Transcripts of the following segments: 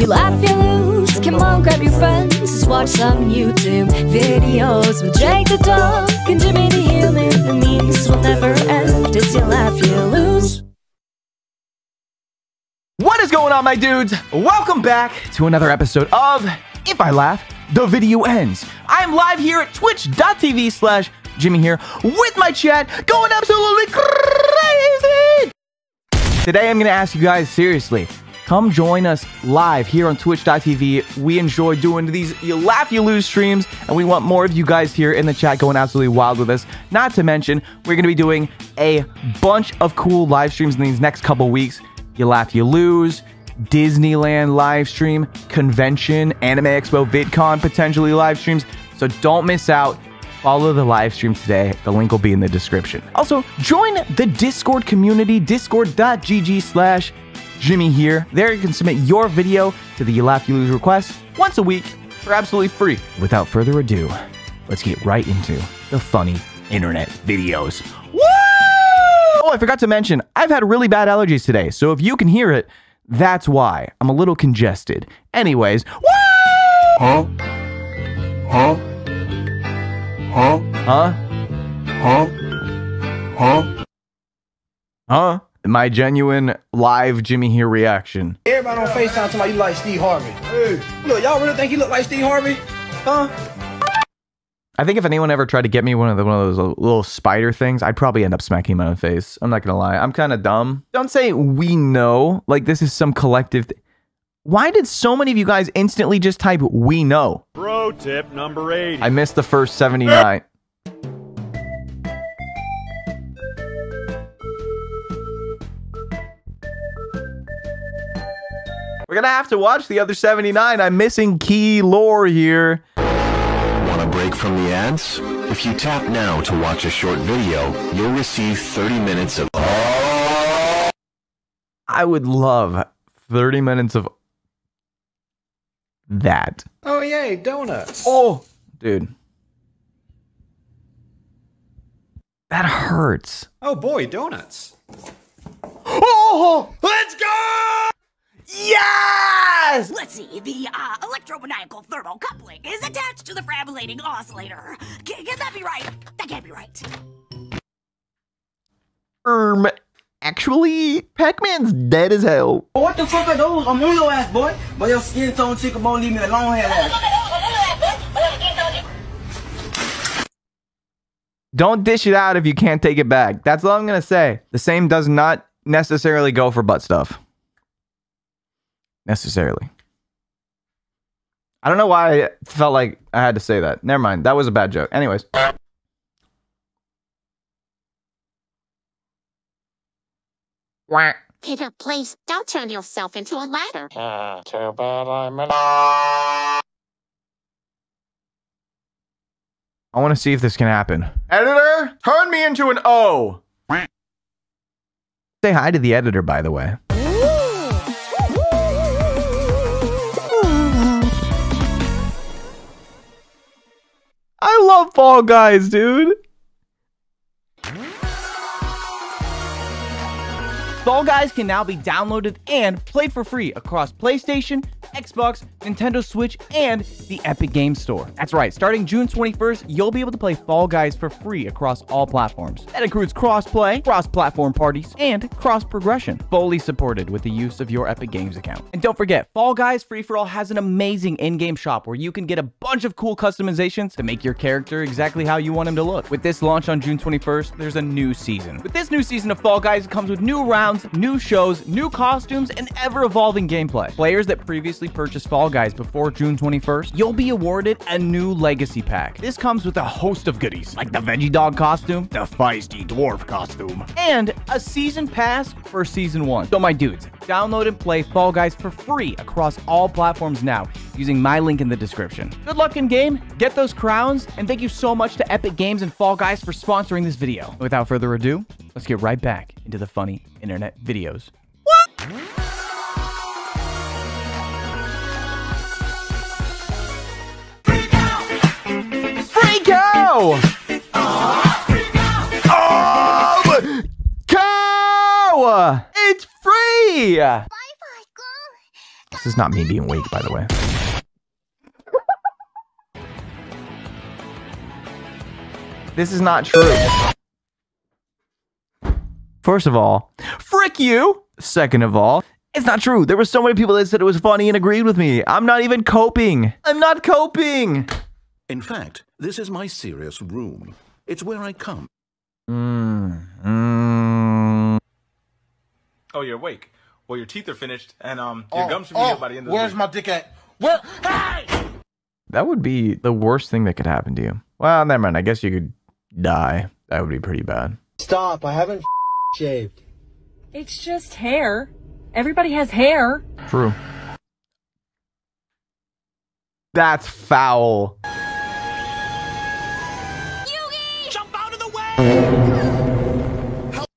You laugh, you lose. Come on, grab your friends. Let's watch some YouTube videos with Jake the dog and Jimmy the human. The memes will never end. It's you laugh, you lose. What is going on, my dudes? Welcome back to another episode of If I Laugh, the Video Ends. I'm live here at twitch.tv/Jimmy Here with my chat going absolutely crazy. Today, I'm going to ask you guys seriously. Come join us live here on twitch.tv. We enjoy doing these you laugh, you lose streams, and we want more of you guys here in the chat going absolutely wild with us. Not to mention, we're going to be doing a bunch of cool live streams in these next couple weeks. You laugh, you lose, Disneyland live stream, convention, Anime Expo, VidCon, potentially live streams. So don't miss out. Follow the live stream today. The link will be in the description. Also, join the Discord community, discord.gg/Jimmy Here. There you can submit your video to the You Laugh, You Lose request once a week for absolutely free. Without further ado, let's get right into the funny internet videos. Woo! Oh, I forgot to mention, I've had really bad allergies today, so if you can hear it, that's why. I'm a little congested. Anyways, woo! Huh? Huh? Huh? Huh? Huh? Huh? Huh? My genuine live Jimmy Here reaction. Everybody on FaceTime talking about you like Steve Harvey. Hey, look, y'all really think you look like Steve Harvey? Huh? I think if anyone ever tried to get me one of those little spider things, I'd probably end up smacking him in the face. I'm not gonna lie. I'm kind of dumb. Don't say we know. Like this is some collective thing. Why did so many of you guys instantly just type we know? Bro tip number 80. I missed the first 79. We're gonna have to watch the other 79. I'm missing key lore here. Want a break from the ads? If you tap now to watch a short video, you'll receive 30 minutes of... I would love 30 minutes of... that. Oh, yay, donuts. Oh, dude. That hurts. Oh, boy, donuts. Oh! Let's go! Yes! Let's see, the electromaniacal thermal coupling is attached to the fibrillating oscillator. Can that be right? That can't be right. Actually, Pac-Man's dead as hell. What the fuck are those? I'm on your ass, boy. But your skin tone chick won't leave me alone here. Don't dish it out if you can't take it back. That's all I'm gonna say. The same does not necessarily go for butt stuff. Necessarily. I don't know why I felt like I had to say that. Never mind. That was a bad joke. Anyways. Peter, please don't turn yourself into a ladder. Too bad I'm a... I want to see if this can happen. Editor, turn me into an O. Say hi to the editor, by the way. I love Fall Guys, dude. Fall Guys can now be downloaded and played for free across PlayStation, Xbox, Nintendo Switch, and the Epic Games Store. That's right, starting June 21st, you'll be able to play Fall Guys for free across all platforms. That includes cross-play, cross-platform parties, and cross-progression, fully supported with the use of your Epic Games account. And don't forget, Fall Guys Free For All has an amazing in-game shop where you can get a bunch of cool customizations to make your character exactly how you want him to look. With this launch on June 21st, there's a new season. With this new season of Fall Guys, it comes with new rounds, new shows, new costumes, and ever-evolving gameplay. Players that previously purchase Fall Guys before June 21st, you'll be awarded a new legacy pack. This comes with a host of goodies, like the veggie dog costume, the feisty dwarf costume, and a season pass for season 1. So my dudes, download and play Fall Guys for free across all platforms now using my link in the description. Good luck in game, get those crowns, and thank you so much to Epic Games and Fall Guys for sponsoring this video. Without further ado, let's get right back into the funny internet videos. What? Cow! It's free! Bye bye, girl. This is not me being weak, by the way. This is not true. First of all, frick you! Second of all, it's not true. There were so many people that said it was funny and agreed with me. I'm not even coping. I'm not coping! In fact, this is my serious room. It's where I come. Oh, you're awake. Well, your teeth are finished, and your gums should be healed by the end of the Where's my dick at? What? Hey! That would be the worst thing that could happen to you. Well, never mind. I guess you could die. That would be pretty bad. Stop. I haven't shaved. It's just hair. Everybody has hair. True. That's foul. Yugi! Jump out of the way! Help.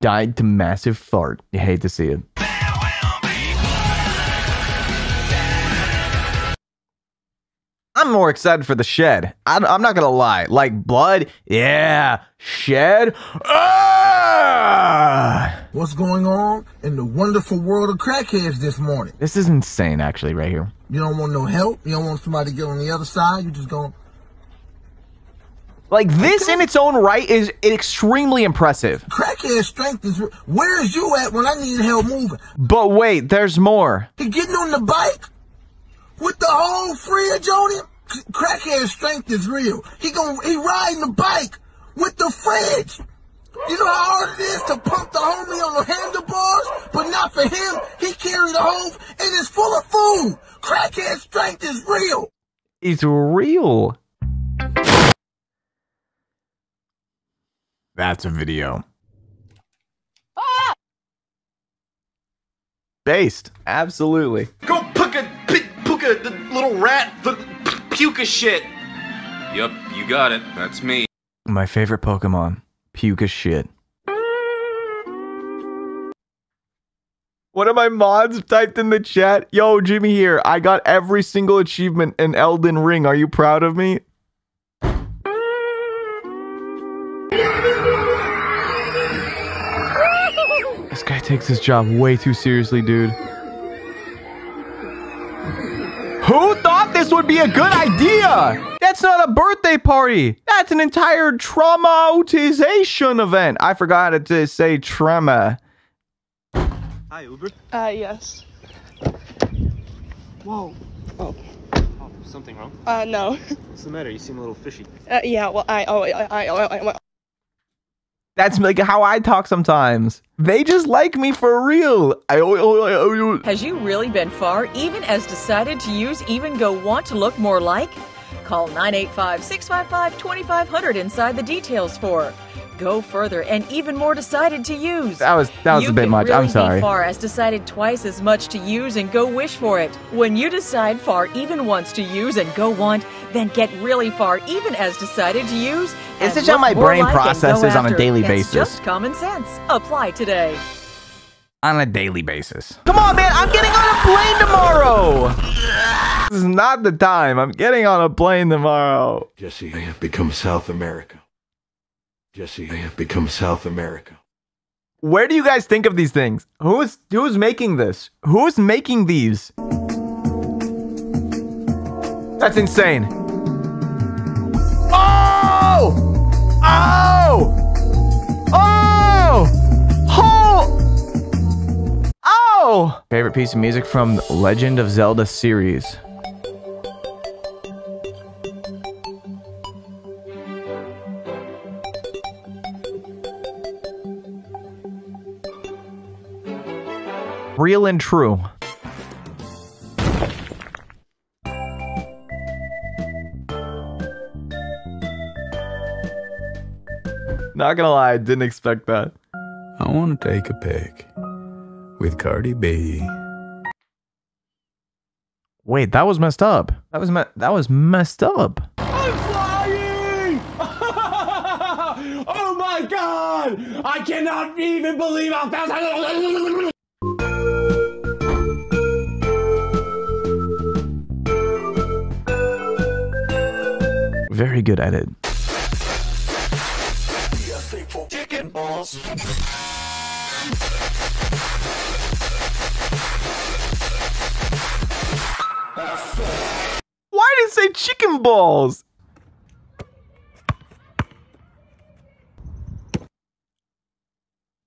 Died to massive fart. You hate to see it. I'm more excited for the shed. I'm not gonna lie. Like blood, yeah. Shed, ah! What's going on in the wonderful world of crackheads this morning? This is insane, actually, right here. You don't want no help. You don't want somebody to get on the other side. You just go. Like this in its own right is extremely impressive. Crackhead strength is where is you at when I need help moving? But wait, there's more. You're getting on the bike. With the whole fridge on him, crackhead strength is real. He riding the bike with the fridge. You know how hard it is to pump the homie on the handlebars, but not for him. He carried the whole, and it's full of food. Crackhead strength is real. It's real. That's a video. Ah! Based, absolutely. Go pick a big. The little rat, the puka shit. Yup, you got it. That's me. My favorite Pokemon, puka shit. One of my mods typed in the chat, yo, Jimmy here. I got every single achievement in Elden Ring. Are you proud of me? This guy takes his job way too seriously, dude. Who thought this would be a good idea? That's not a birthday party. That's an entire traumatization event. I forgot how to say trauma. Hi, Uber. Yes. Whoa. Oh. Oh, something wrong? No. What's the matter? You seem a little fishy. Yeah, well, that's like how I talk sometimes. They just like me for real. Has you really been far? Even as decided to use even go want to look more like? Call 985-655-2500 inside the details for go further and even more decided to use. That was a bit much. Really I'm sorry. Far as decided twice as much to use and go wish for it. When you decide far even wants to use and go want, then get really far even as decided to use. It's just how my brain processes on a daily basis. It's just common sense. Apply today. On a daily basis. Come on, man. I'm getting on a plane tomorrow. This is not the time. I'm getting on a plane tomorrow. Jesse, I have become South America. Jesse, I have become South America. Where do you guys think of these things? Who's making this? Who's making these? That's insane. Oh! Oh! Oh! Oh! Oh! Favorite piece of music from the Legend of Zelda series. Real and true. Not gonna lie, I didn't expect that. I want to take a pic with Cardi B. Wait, that was messed up. That was messed up. I'm flying! Oh my god! I cannot even believe how fast I... Very good edit. gumballs.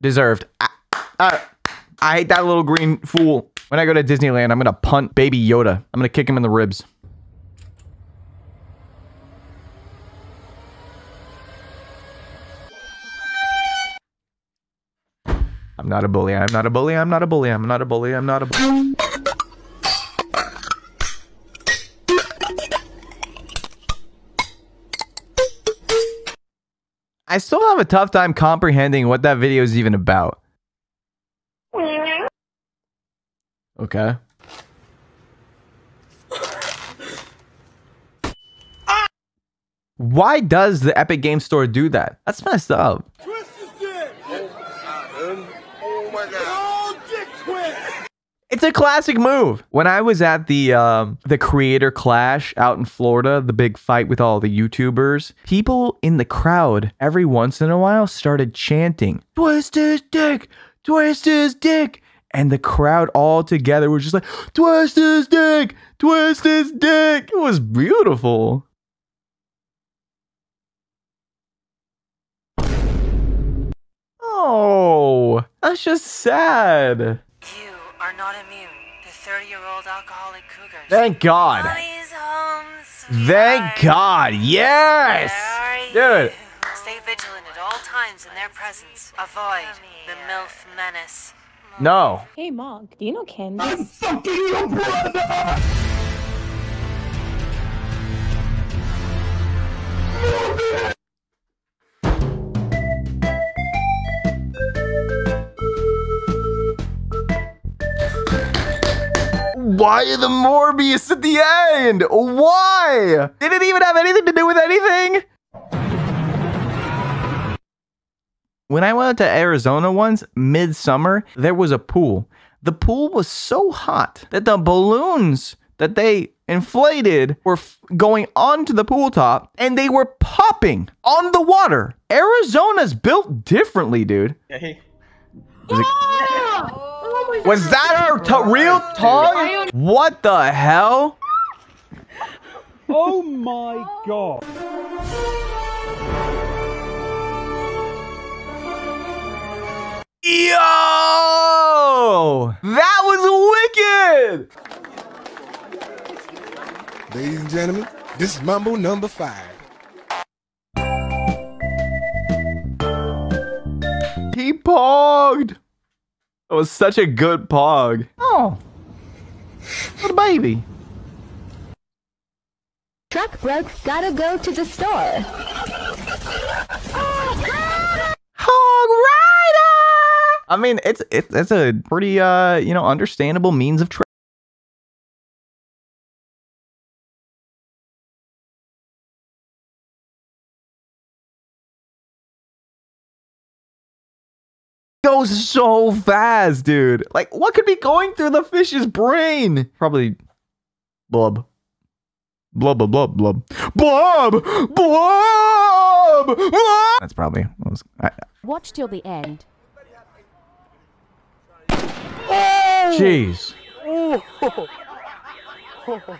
Deserved. I hate that little green fool. When I go to Disneyland, I'm going to punt Baby Yoda. I'm going to kick him in the ribs. I'm not a bully. I'm not a bully. I'm not a bully. I'm not a bully. I'm not a bully. I still have a tough time comprehending what that video is even about. Okay. Why does the Epic Games Store do that? That's messed up. It's a classic move. When I was at the Creator Clash out in Florida, the big fight with all the YouTubers, people in the crowd every once in a while started chanting, "Twist his dick! Twist his dick!" And the crowd all together was just like, "Twist his dick! Twist his dick!" It was beautiful. Oh, that's just sad. You are not immune to 30-year-old alcoholic cougars. Thank God. Thank God. Yes. Dude. Stay vigilant at all times in their presence. Avoid the MILF menace. No. Hey, Monk, do you know Candy? I'm fucking your brother! Why the Morbius at the end? Why? It didn't even have anything to do with anything. When I went out to Arizona once, midsummer, there was a pool. The pool was so hot that the balloons that they inflated were going onto the pool top, and they were popping on the water. Arizona's built differently, dude. Hey. Oh, was that her real tongue? What the hell? Oh my God. Yo! That was wicked! Ladies and gentlemen, this is Mumbo number 5. He pogged! That was such a good pog. Oh. What a baby. Truck broke's gotta go to the store. Hog Rider! I mean, it's a pretty, you know, understandable means of trade. Goes so fast, dude. Like, what could be going through the fish's brain? Probably blub. Blub, blub, blub, blub. Blub! Blub! Blub! That's probably what was... Watch till the end. Jeez. Oh. What was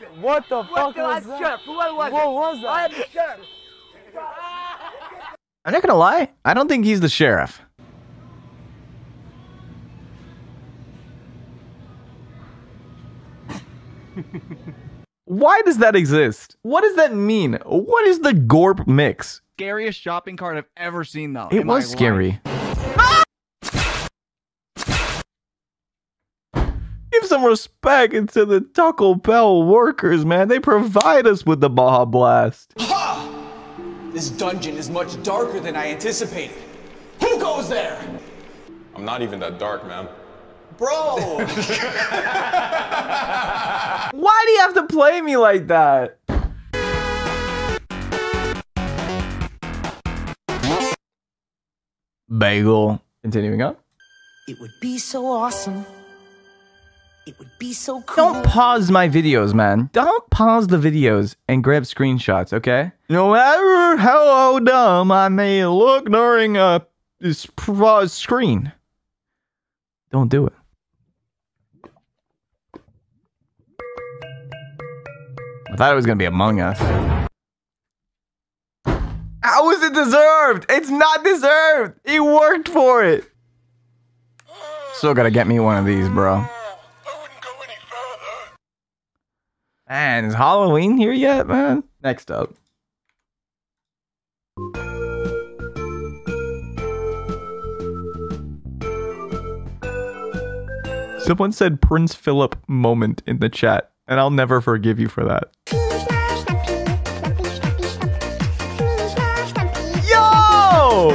it? What the fuck was that? Sheriff. What was that? I'm the sheriff. I'm not gonna lie. I don't think he's the sheriff. Why does that exist? What does that mean? What is the Gorp mix? Scariest shopping cart I've ever seen, though. It was scary. Some respect to the Taco Bell workers, man. They provide us with the Baja Blast. Ha! This dungeon is much darker than I anticipated. Who goes there? I'm not even that dark, man. Bro! Why do you have to play me like that? Bagel. Continuing on. It would be so awesome. It would be so cool. Don't pause my videos, man. Don't pause the videos and grab screenshots, okay? No matter how dumb I may look during this screen, don't do it. I thought it was gonna be Among Us. How is it deserved? It's not deserved. He worked for it. Still gotta get me one of these, bro. Man, is Halloween here yet, man? Next up. Someone said Prince Philip moment in the chat, and I'll never forgive you for that. Yo!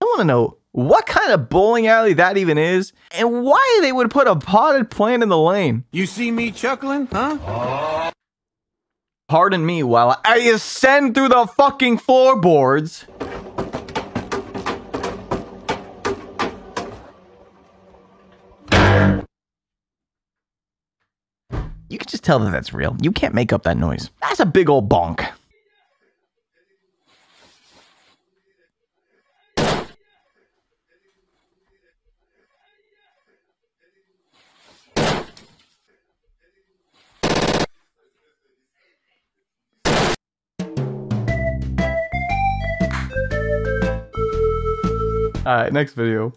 I want to know what kind of bowling alley that even is, and why they would put a potted plant in the lane. You see me chuckling, huh? Oh. Pardon me while I ascend through the fucking floorboards. You can just tell that that's real. You can't make up that noise. That's a big old bonk. All right, next video.